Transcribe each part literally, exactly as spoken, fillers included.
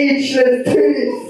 Speechless Peace.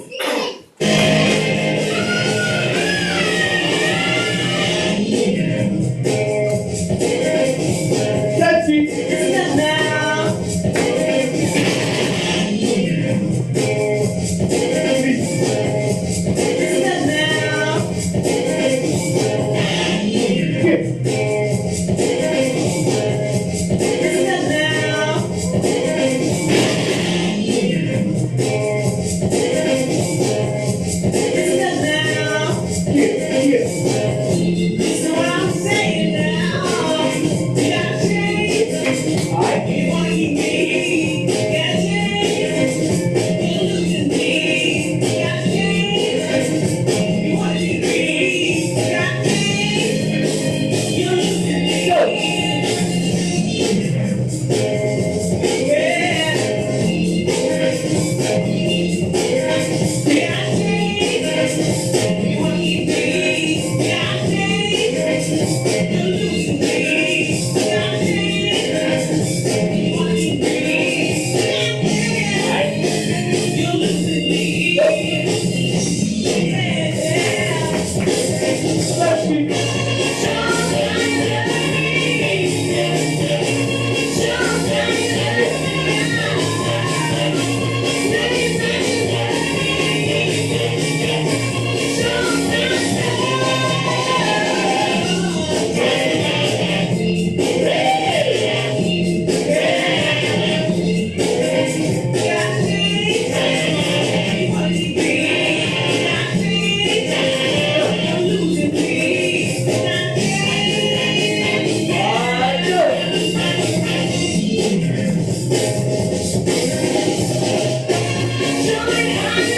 Show me how.